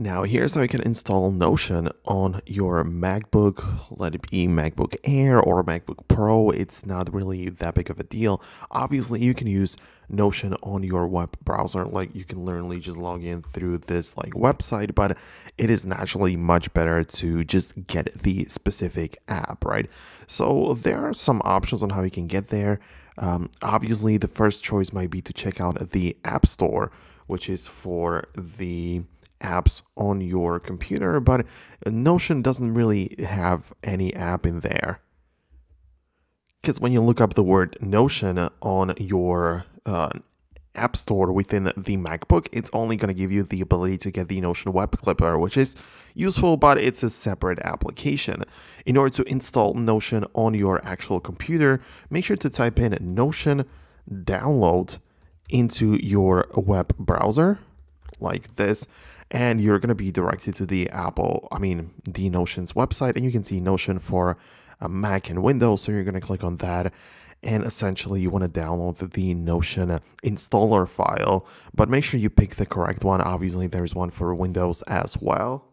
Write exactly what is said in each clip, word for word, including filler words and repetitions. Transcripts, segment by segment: Now here's how you can install Notion on your MacBook, let it be MacBook Air or MacBook Pro. It's not really that big of a deal. Obviously you can use Notion on your web browser, like you can literally just log in through this like website, but it is naturally much better to just get the specific app, right? So there are some options on how you can get there. Um, obviously the first choice might be to check out the App Store, which is for the apps on your computer, but Notion doesn't really have any app in there. Because when you look up the word Notion on your uh, App Store within the MacBook, it's only going to give you the ability to get the Notion Web Clipper, which is useful, but it's a separate application. In order to install Notion on your actual computer, make sure to type in Notion download into your web browser like this, and you're going to be directed to the Apple, I mean, the Notion's website, and you can see Notion for Mac and Windows. So you're going to click on that, and essentially you want to download the Notion installer file, but make sure you pick the correct one. Obviously there's one for Windows as well.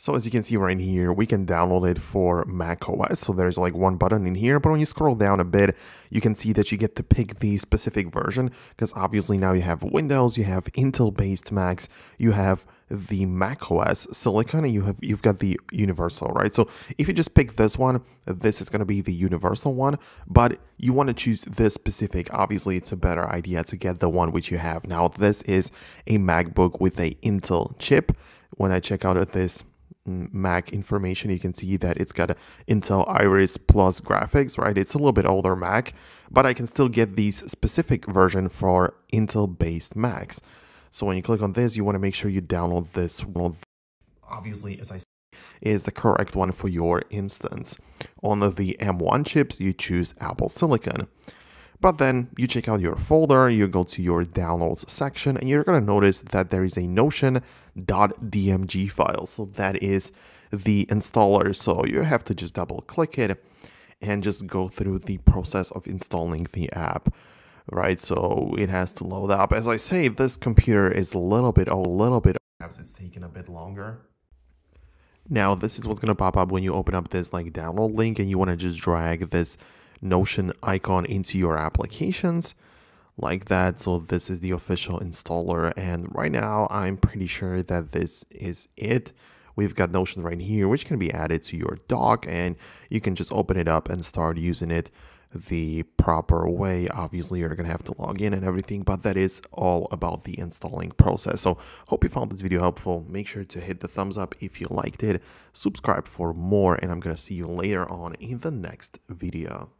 So as you can see right here, we can download it for macOS. So there's like one button in here, but when you scroll down a bit, you can see that you get to pick the specific version, because obviously now you have Windows, you have Intel-based Macs, you have the macOS Silicon, and you have, you've got the universal, right? So if you just pick this one, this is going to be the universal one, but you want to choose this specific. Obviously it's a better idea to get the one which you have. Now this is a MacBook with a Intel chip. When I check out at this Mac information, you can see that it's got a Intel Iris Plus graphics, right? It's a little bit older Mac, but I can still get these specific version for Intel-based Macs. So when you click on this, you want to make sure you download this one. Obviously, as I said, is the correct one for your instance. On the M one chips, you choose Apple Silicon. But then you check out your folder, you go to your downloads section, and you're going to notice that there is a notion dot d m g file. So that is the installer. So you have to just double click it and just go through the process of installing the app, right? So it has to load up. As I say, this computer is a little bit, a little bit, perhaps it's taking a bit longer. Now, this is what's going to pop up when you open up this like download link, and you want to just drag this Notion icon into your applications like that. So this is the official installer, and right now I'm pretty sure that this is it. We've got Notion right here, which can be added to your dock, and you can just open it up and start using it the proper way. Obviously you're gonna have to log in and everything, but that is all about the installing process. So hope you found this video helpful. Make sure to hit the thumbs up if you liked it, subscribe for more, and I'm gonna see you later on in the next video.